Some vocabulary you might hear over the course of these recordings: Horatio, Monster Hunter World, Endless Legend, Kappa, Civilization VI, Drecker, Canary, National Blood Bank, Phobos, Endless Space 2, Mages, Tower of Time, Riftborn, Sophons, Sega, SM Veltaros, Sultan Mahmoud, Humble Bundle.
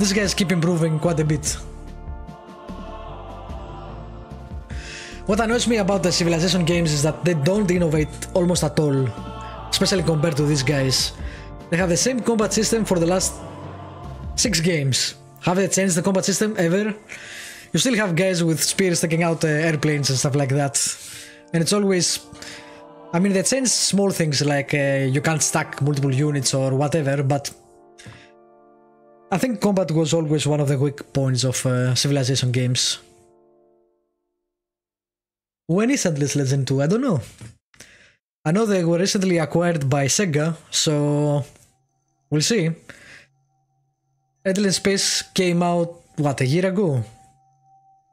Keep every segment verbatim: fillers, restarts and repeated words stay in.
These guys keep improving quite a bit. What annoys me about the Civilization games is that they don't innovate almost at all, especially compared to these guys. They have the same combat system for the last six games. Have they changed the combat system ever? You still have guys with spears taking out uh, airplanes and stuff like that. And it's always... I mean, they change small things like uh, you can't stack multiple units or whatever, but... I think combat was always one of the weak points of uh, Civilization games. When is Endless Legend two? I don't know. I know they were recently acquired by Sega, so... we'll see. Endless Space came out, what, a year ago?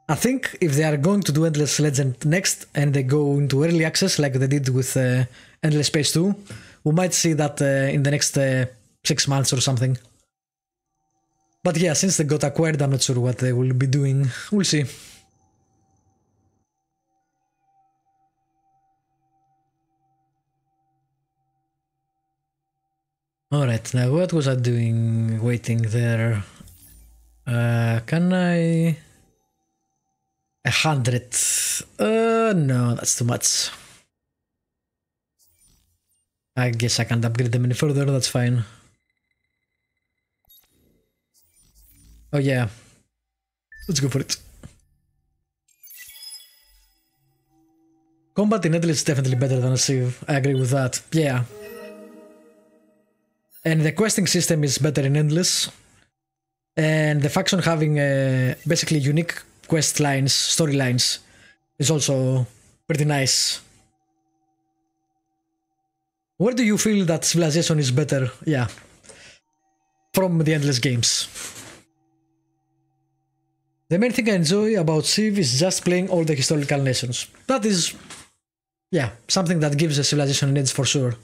I think if they are going to do Endless Legend next and they go into early access like they did with uh, Endless Space two, we might see that uh, in the next uh, six months or something. But yeah, since they got acquired, I'm not sure what they will be doing. We'll see. Alright, now what was I doing waiting there? Uh, can I... A hundred. Uh, no, that's too much. I guess I can't upgrade them any further, that's fine. Oh yeah. Let's go for it. Combat in Endless is definitely better than a Civ. I agree with that. Yeah. And the questing system is better in Endless. And the faction having uh, basically unique quest lines, storylines, is also pretty nice. Where do you feel that Civilization is better? Yeah. From the Endless games. The main thing I enjoy about Civ is just playing all the historical nations. That is, yeah, something that gives a Civilization an edge for sure.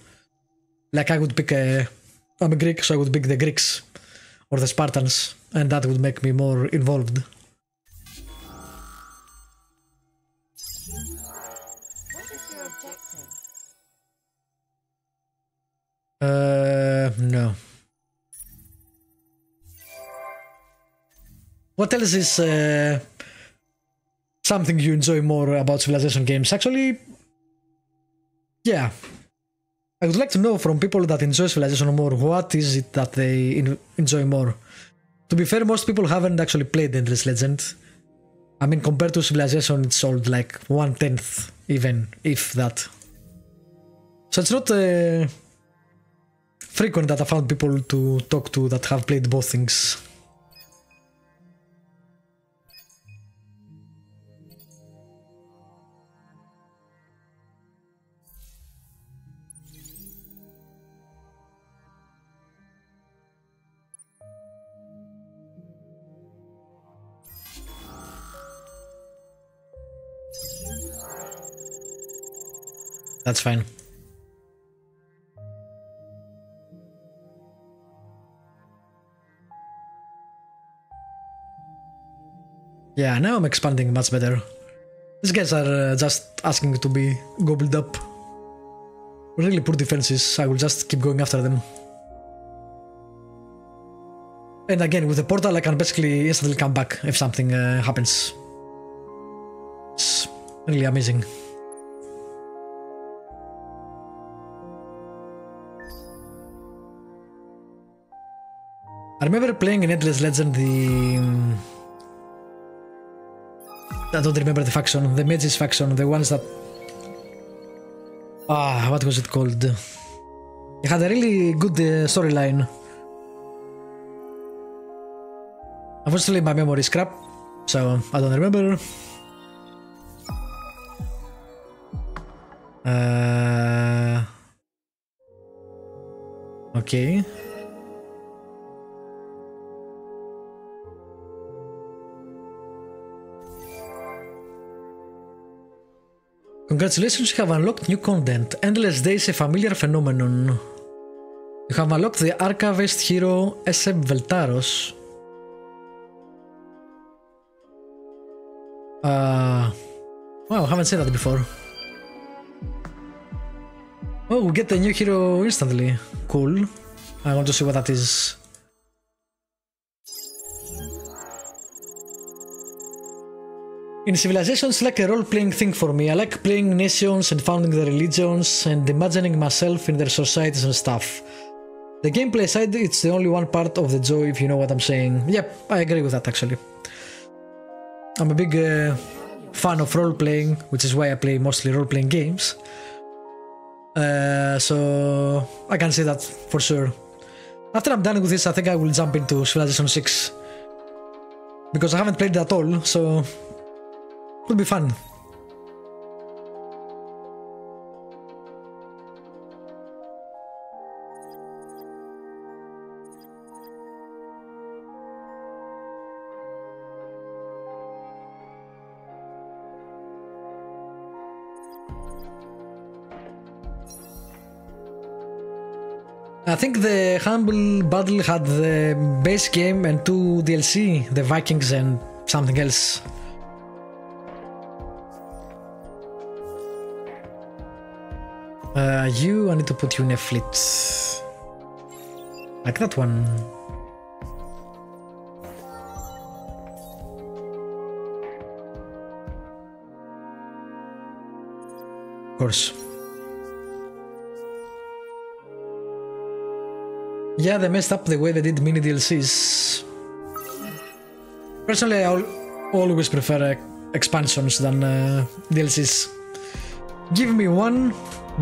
Like I would pick a... I'm a Greek, so I would pick the Greeks or the Spartans, and that would make me more involved. What is your objective? Uh, no. What else is uh, something you enjoy more about Civilization games? Actually, yeah. I would like to know from people that enjoy Civilization more, what is it that they enjoy more? To be fair, most people haven't actually played Endless Legend. I mean, compared to Civilization, it's sold like one-tenth, even, if that. So it's not uh, frequent that I found people to talk to that have played both things. That's fine. Yeah, now I'm expanding much better. These guys are uh, just asking to be gobbled up. Really poor defenses, I will just keep going after them. And again, with the portal I can basically instantly come back if something uh, happens. It's really amazing. I remember playing in Endless Legend the... I don't remember the faction, the Mages faction, the ones that... Ah, what was it called? It had a really good uh, storyline. Unfortunately my memory is crap, so I don't remember. Uh... Okay. Congratulations, you have unlocked new content. Endless Day is a familiar phenomenon. You have unlocked the archivist hero S M Veltaros. Uh, wow, I haven't seen that before. Oh, we get a new hero instantly. Cool. I want to see what that is. In Civilization, it's like a role-playing thing for me. I like playing nations and founding their religions and imagining myself in their societies and stuff. The gameplay side, it's the only one part of the joy, if you know what I'm saying. Yep, I agree with that actually. I'm a big uh, fan of role-playing, which is why I play mostly role-playing games. Uh, so I can say that for sure. After I'm done with this, I think I will jump into Civilization six. Because I haven't played it at all, so it will be fun. I think the Humble Bundle had the base game and two D L C, the Vikings and something else. Uh, you, I need to put you in a fleet. Like that one. Of course. Yeah, they messed up the way they did mini D L Cs. Personally, I always prefer uh, expansions than uh, D L Cs. Give me one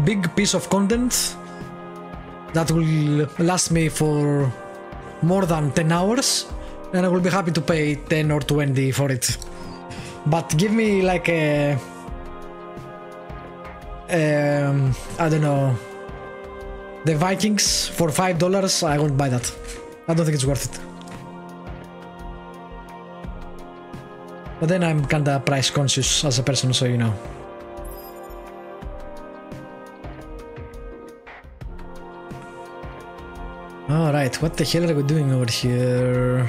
big piece of content that will last me for more than ten hours, and I will be happy to pay ten or twenty for it. But give me like a, um, I don't know, the Vikings for five dollars, I won't buy that. I don't think it's worth it. But then I'm kinda price conscious as a person, so you know. Alright, what the hell are we doing over here?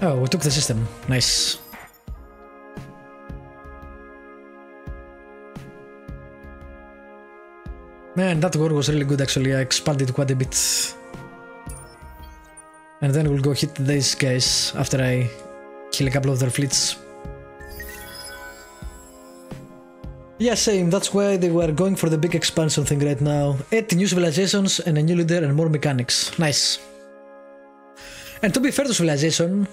Oh, we took the system. Nice. Man, that war was really good actually, I expanded quite a bit. And then we'll go hit these guys after I kill a couple of their fleets. Yeah, same, that's why they were going for the big expansion thing right now. eight new civilizations and a new leader and more mechanics. Nice. And to be fair to Civilization,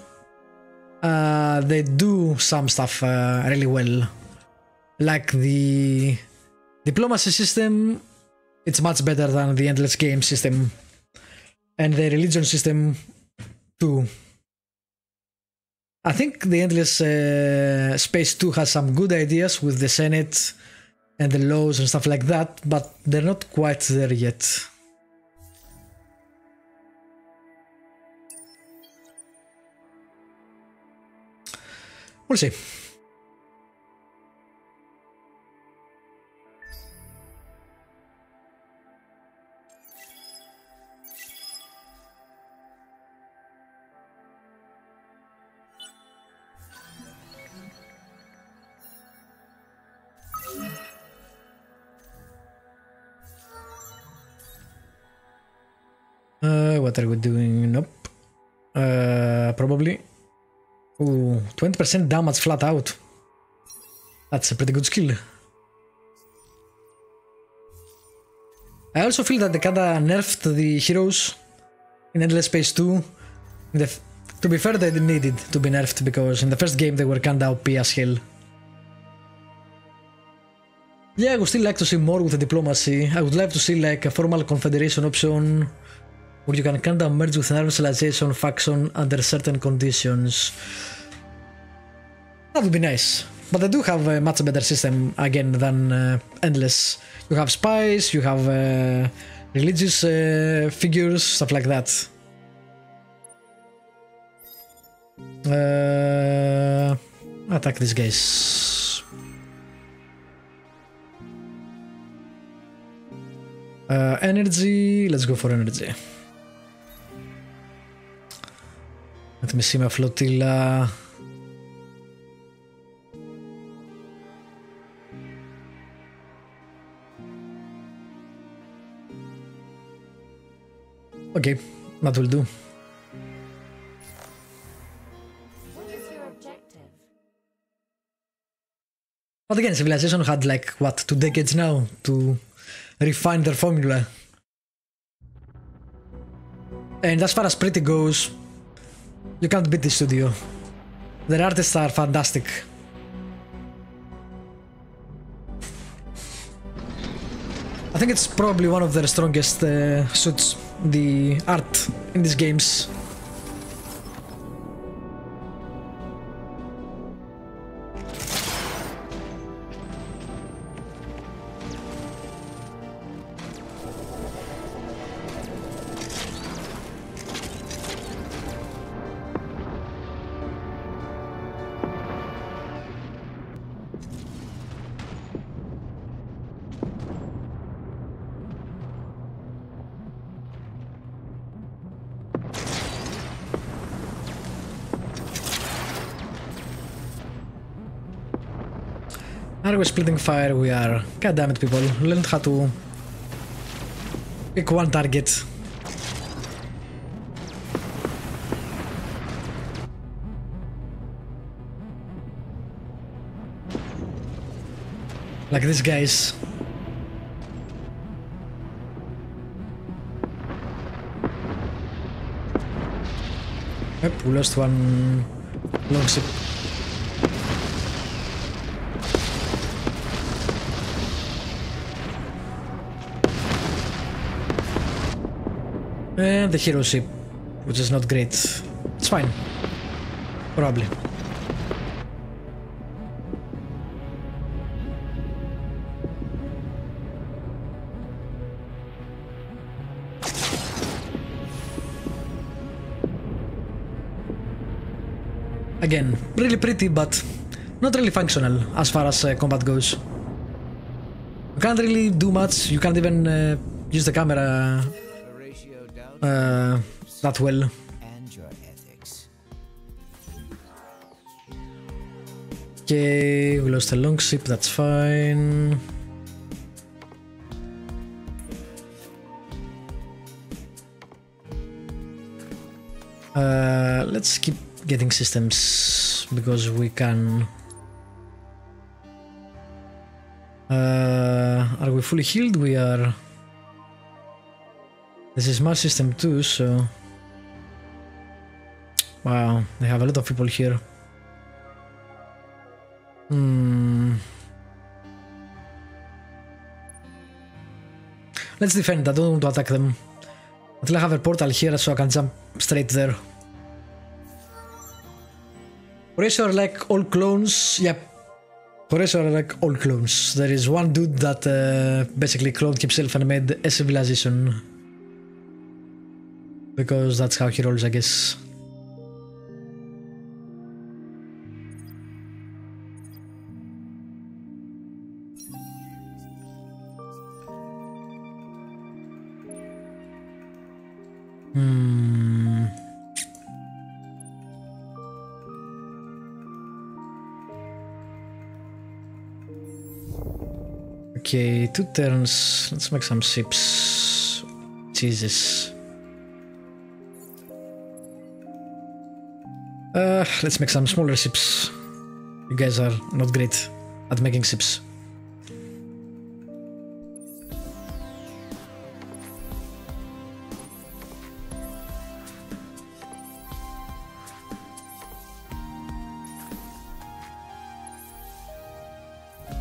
uh, they do some stuff uh, really well. Like the diplomacy system. It's much better than the endless game system, and the religion system too. I think the endless uh, space two has some good ideas with the Senate and the laws and stuff like that, but they're not quite there yet. We'll see. Uh, what are we doing? Nope. Uh, probably. Ooh, twenty percent damage flat out. That's a pretty good skill. I also feel that they kinda nerfed the heroes in Endless Space two. In the to be fair, they needed to be nerfed because in the first game they were kinda O P as hell. Yeah, I would still like to see more with the diplomacy. I would like to see like a formal confederation option, where you can kinda merge with another civilization faction under certain conditions. That would be nice. But they do have a much better system again than uh, Endless. You have spies, you have uh, religious uh, figures, stuff like that. Uh, attack these guys. Uh, energy. Let's go for energy. Let me see my flotilla. Okay, that will do. But again, Civilization had like, what, two decades now to refine their formula. And as far as pretty goes, you can't beat this studio. Their artists are fantastic. I think it's probably one of their strongest uh, suits, the art in these games. Are we splitting fire? We are. God damn it, people. Learn how to pick one target. Like these guys. Yep, we lost one long ship. And the hero ship, which is not great. It's fine. Probably. Again, really pretty, but not really functional as far as uh, combat goes. You can't really do much, you can't even uh, use the camera. Uh, that well. Okay, we lost a long ship, that's fine. Uh, let's keep getting systems because we can. Uh, are we fully healed? We are. This is my system too, so... Wow, they have a lot of people here. Hmm. Let's defend, I don't want to attack them. Until I have a portal here so I can jump straight there. Horatio are like all clones, yep. Horatio are like all clones. There is one dude that uh, basically cloned himself and made a civilization. Because that's how he rolls, I guess. Hmm. Okay, two turns. Let's make some ships. Jesus. Uh, let's make some smaller ships. You guys are not great at making ships.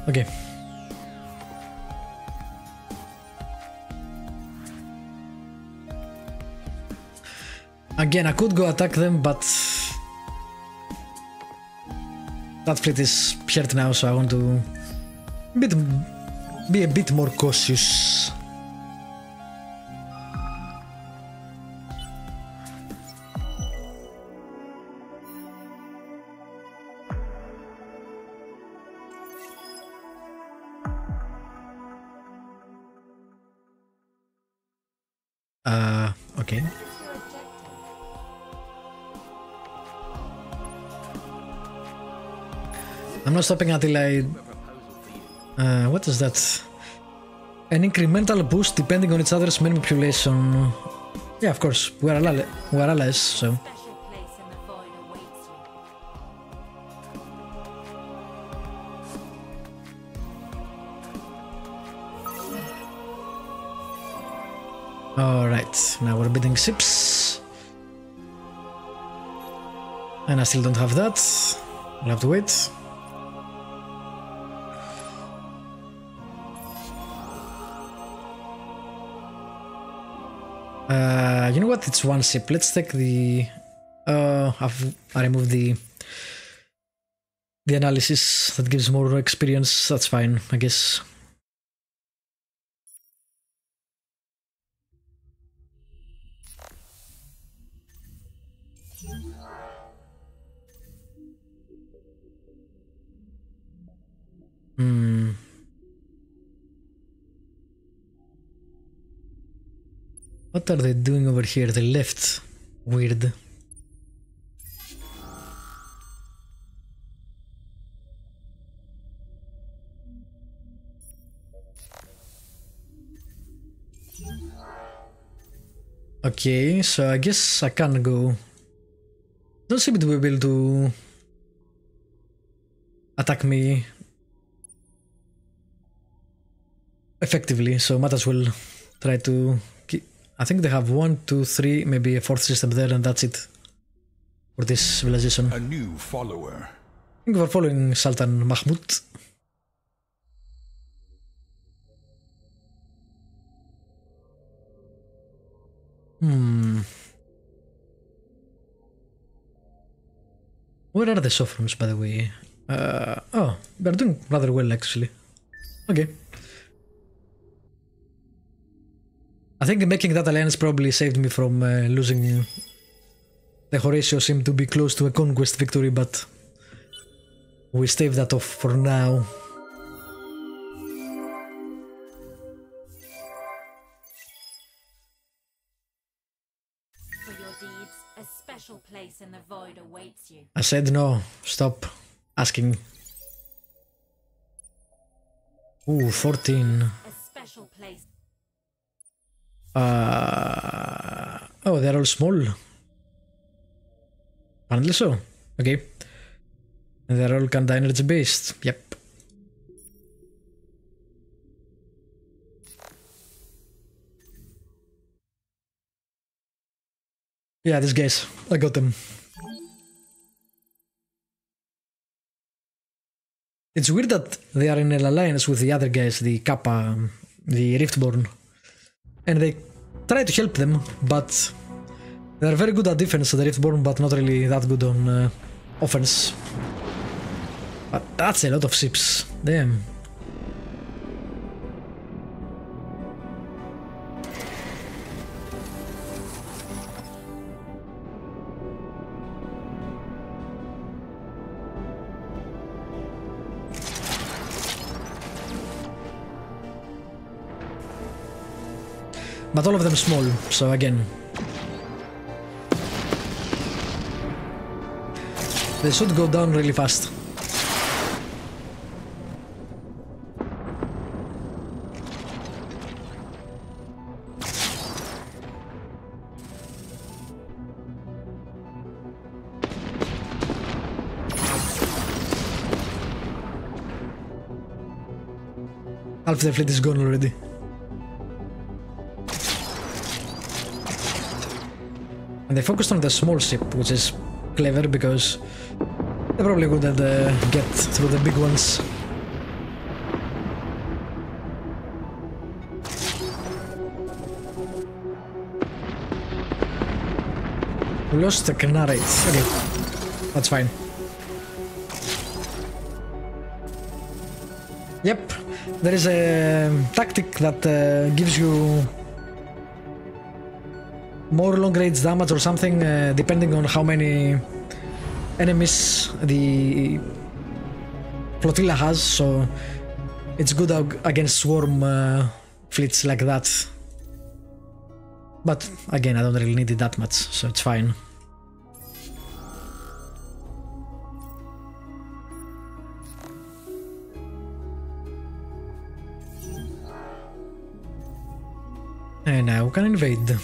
Okay. Again, I could go attack them, but... That fleet is hurt now, so I want to bit, be a bit more cautious. Uh, okay. I'm not stopping until I... Uh, what is that? An incremental boost depending on each other's main population. Yeah, of course, we are, alli we are allies, so... Alright, now we're building ships. And I still don't have that. I'll have to wait. Uh, you know what? It's one ship. Let's take the... Uh, I've, I removed the... The analysis that gives more experience. That's fine, I guess. Hmm. What are they doing over here? They left. Weird. Okay, so I guess I can go. Don't seem to be able to attack me effectively, so might as well try to keep. I think they have one, two, three, maybe a fourth system there, and that's it for this civilization. A new follower. I think we're following Sultan Mahmoud. Hmm. Where are the Sophons, by the way? Uh, oh, they're doing rather well, actually. Okay. I think making that alliance probably saved me from uh, losing. The Horatio seemed to be close to a conquest victory, but we staved that off for now. I said no. Stop asking. Ooh, fourteen. Uh, oh, they're all small. Apparently so. Okay. And they're all Kanda energy based. Yep. Yeah, these guys. I got them. It's weird that they are in an alliance with the other guys, the Kappa, the Riftborn, and they try to help them, but they're very good at defense, the Riftborn, but not really that good on uh, offense. But that's a lot of ships, damn. But all of them small, so again. They should go down really fast. Half the fleet is gone already. And they focused on the small ship, which is clever because they probably wouldn't uh, get through the big ones. We lost the Canary. Okay, that's fine. Yep, there is a tactic that uh, gives you more long-range damage or something, uh, depending on how many enemies the flotilla has, so it's good against swarm uh, fleets like that. But again, I don't really need it that much, so it's fine. And now we can invade.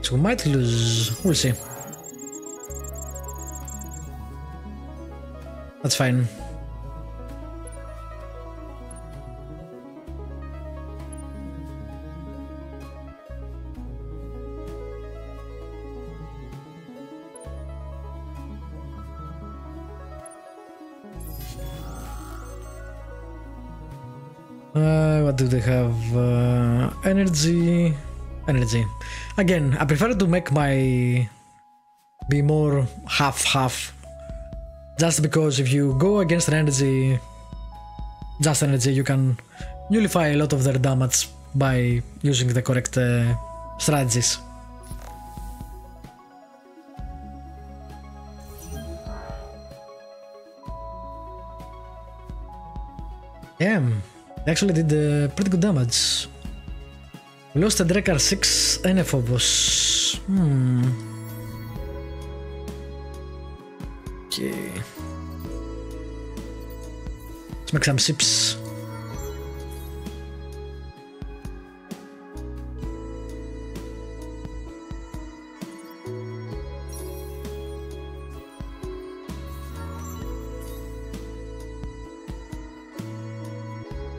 So we might lose, we'll see. That's fine. Uh, what do they have? Uh, energy. Energy. Again, I prefer to make my... be more half-half. Just because if you go against an energy... just energy, you can nullify a lot of their damage by using the correct uh, strategies. Damn, they actually did uh, pretty good damage. We lost a Drecker six and a Phobos. Hmm. Okay. Let's make some ships.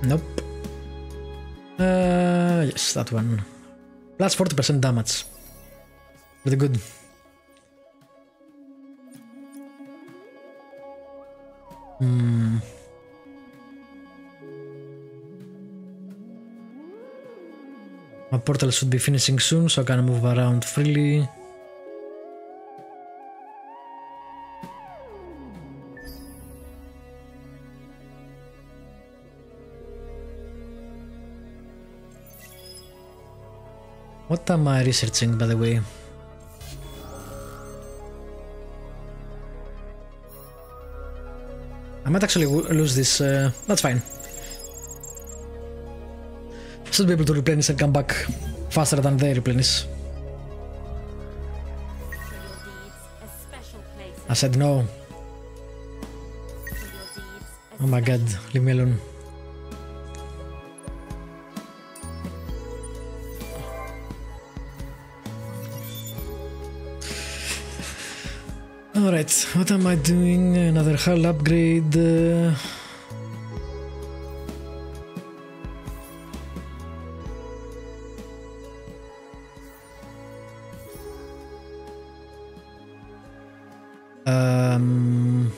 Nope. Uh, yes, that one. Plus forty percent damage. Pretty good. Hmm. My portal should be finishing soon, so I can move around freely. What am I researching, by the way? I might actually lose this, uh, that's fine. Should be able to replenish and come back faster than they replenish. I said no. Oh my god, leave me alone. Alright, what am I doing? Another hull upgrade. Uh... Um...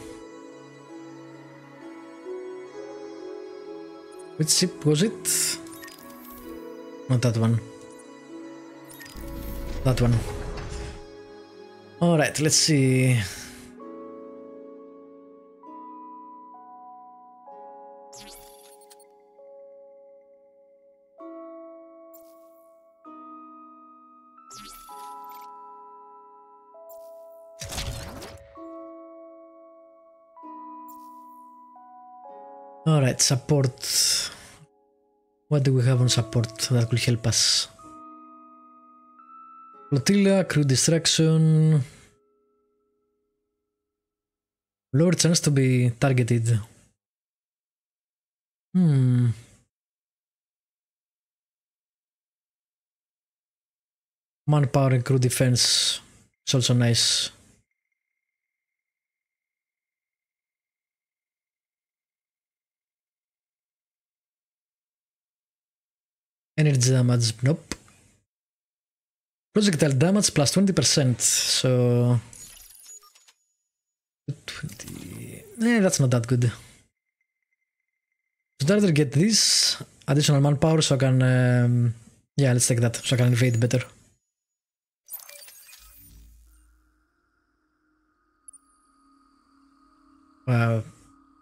Which ship was it? Not that one. That one. Alright, let's see. Alright, support. What do we have on support that could help us? Flotilla, crew distraction. Lower chance to be targeted. Hmm. Manpower and crew defense. It's also nice. Energy damage, nope. Projectile damage plus twenty percent, so... twenty... Eh, that's not that good. Should either get this, additional manpower, so I can... Um, yeah, let's take that, so I can invade better. Well,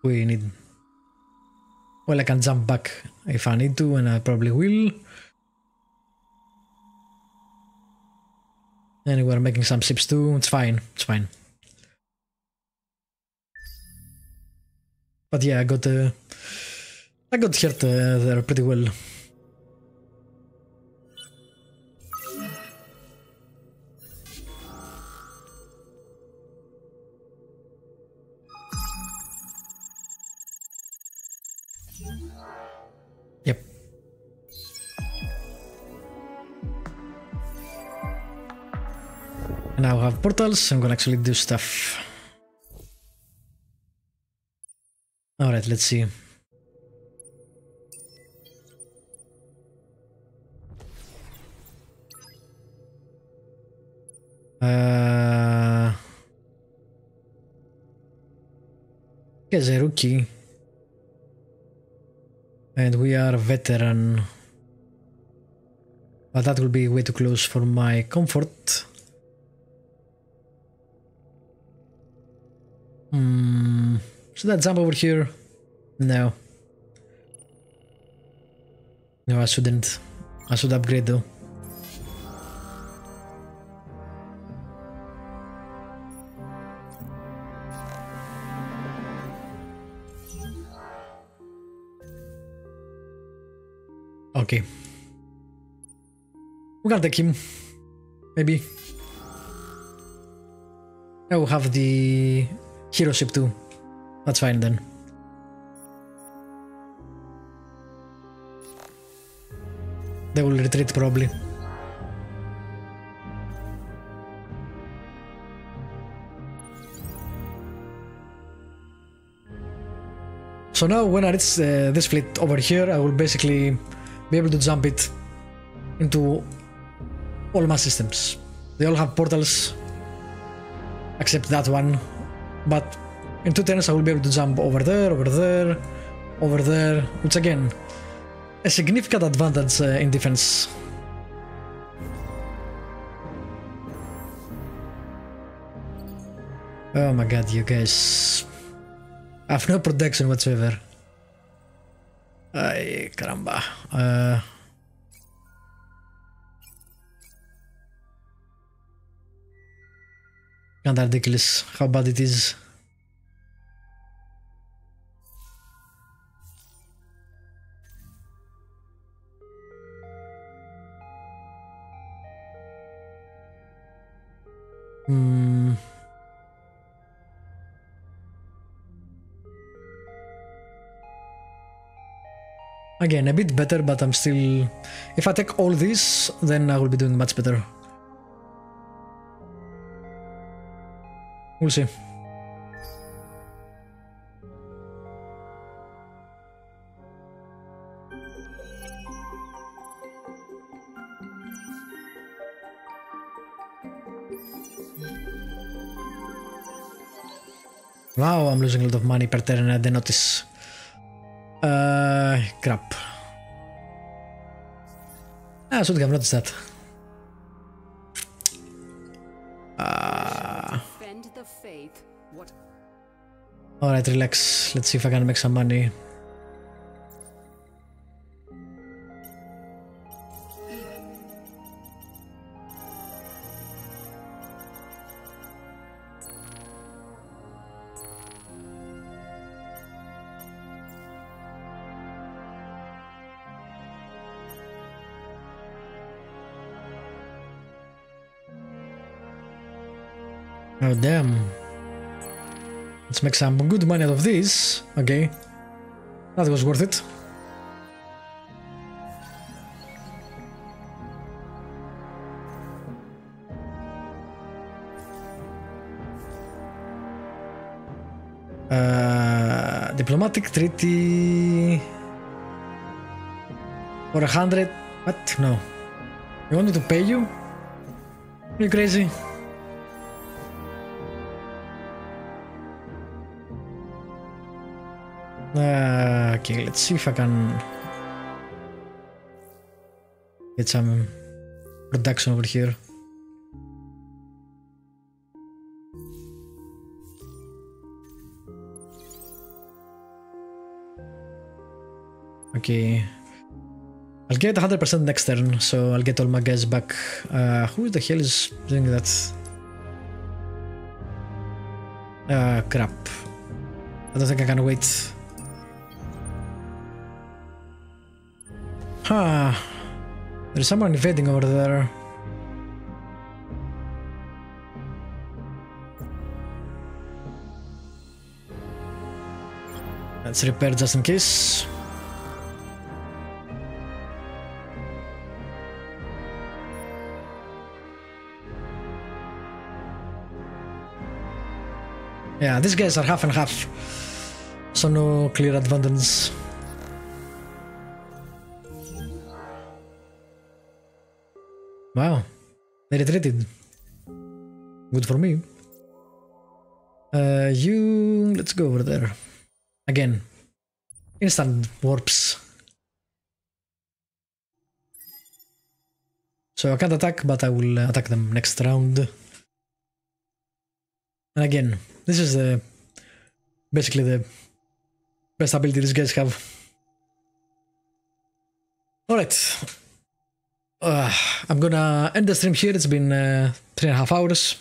we need... Well, I can jump back if I need to, and I probably will. And we're making some ships too, it's fine, it's fine. But yeah, I got uh, I got hurt uh, there pretty well. Now I have portals, I'm gonna actually do stuff. Alright, let's see. Uh, here's a rookie. And we are veteran. But that will be way too close for my comfort. Hmm. Should I jump over here? No. No, I shouldn't. I should upgrade though. Okay. We can take him. Maybe. Now we have the hero ship too. That's fine then. They will retreat probably. So now when I reach uh, this fleet over here, I will basically be able to jump it into all my systems. They all have portals, except that one. But in two turns I will be able to jump over there, over there, over there, which again, a significant advantage uh, in defense. Oh my god, you guys. I have no protection whatsoever. Ay, caramba. Uh, kinda ridiculous how bad it is. Hmm. Again, a bit better, but I'm still... If I take all this, then I will be doing much better. We'll see. Wow, I'm losing a lot of money per turn, I didn't notice. Uh, crap. I should have noticed that. Uh, Alright, relax. Let's see if I can make some money. Oh damn. Let's make some good money out of this. Okay. That was worth it. Uh, diplomatic treaty... For a hundred... What? No. You want me to pay you? Are you crazy? Uh, okay, let's see if I can get some production over here. Okay, I'll get one hundred percent next turn, so I'll get all my guys back. Uh, who the hell is doing that? Uh, crap. I don't think I can wait. Huh, there's someone invading over there. Let's repair just in case. Yeah, these guys are half and half, so no clear advantage. Wow, they retreated. Good for me. Uh, you... let's go over there. Again. Instant warps. So I can't attack, but I will attack them next round. And again, this is the basically the best ability these guys have. Alright. Uh, I'm gonna end the stream here. It's been uh, three and a half hours.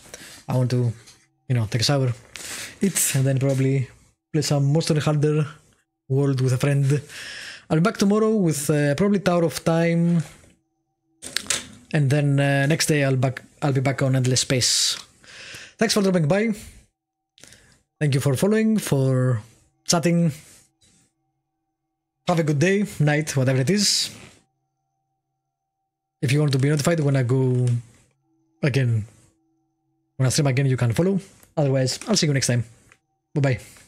I want to, you know, take a shower, eat, and then probably play some Monster Hunter World with a friend. I'll be back tomorrow with uh, probably Tower of Time, and then uh, next day I'll back I'll be back on Endless Space. Thanks for dropping by. Thank you for following, for chatting. Have a good day, night, whatever it is. If you want to be notified when I go again, when I stream again, you can follow. Otherwise, I'll see you next time. Bye bye.